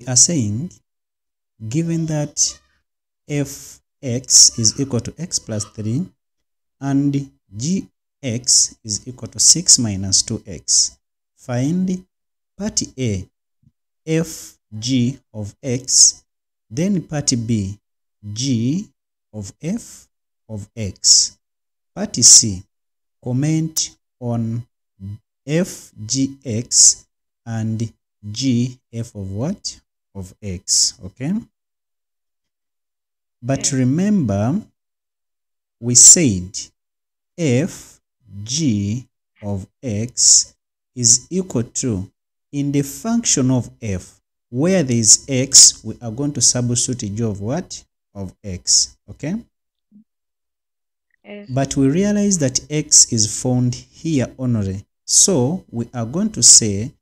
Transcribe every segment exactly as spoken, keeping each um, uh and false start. We are saying, given that f x is equal to x plus three and g x is equal to six minus two x, find part A, f g of x, then part B, g of f of x. Part C, comment on f g x and g f of what? Of x, okay? But remember, we said f g of x is equal to, in the function of f, where there is x, we are going to substitute g of what? Of x, okay? Yes. But we realize that x is found here only. So we are going to say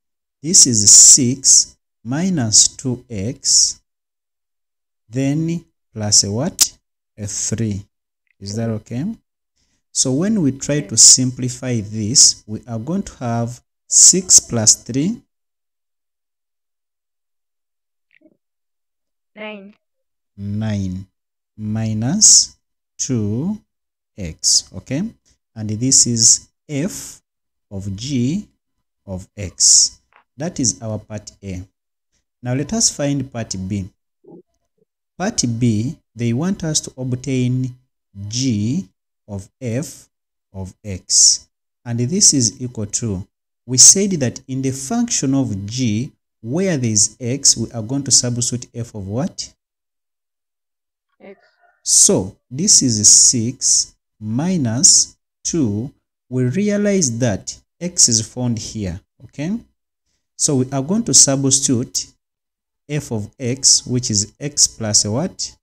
this is six minus two x, then plus a what? A three. Is that okay? So when we try to simplify this, we are going to have six plus three. nine. nine minus two x, okay? And this is f of g of x. That is our part A. Now let us find part B. Part B, they want us to obtain g of f of x. And this is equal to, we said that in the function of g, where there is x, we are going to substitute f of what? X. So this is six minus two. We realize that x is found here, okay? So we are going to substitute f of x, which is x plus a what?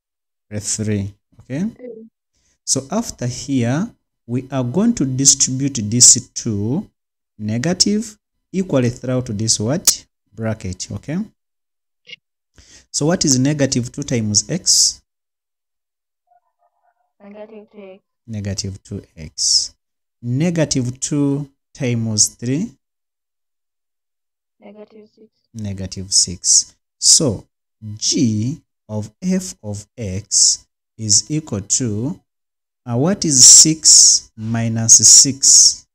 A three, okay? So after here, we are going to distribute this two negative equally throughout this what? Bracket, okay? So what is negative two times x? Negative two x. Negative two x. Negative two times three? Negative six. Negative six. So g of f of x is equal to, uh, what is six minus six?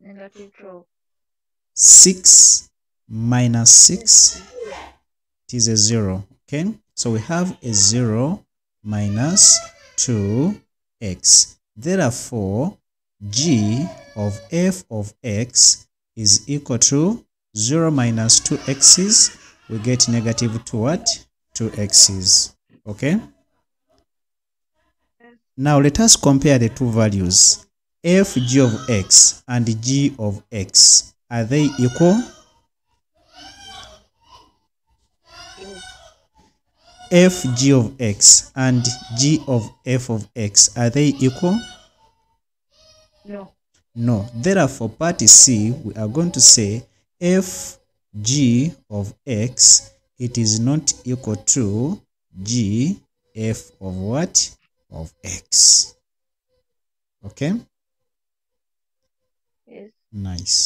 Negative twelve. six minus six, it is a zero, okay? So we have a zero minus two x. Therefore, g of f of x is equal to zero minus two x's. We get negative two what? two x's, okay? Now let us compare the two values, f g of x and g of x. Are they equal? F g of x and g of f of x, are they equal? No. No. Therefore, part C, we are going to say f g of x, it is not equal to g f of what? Of x. Okay? Yes. Nice.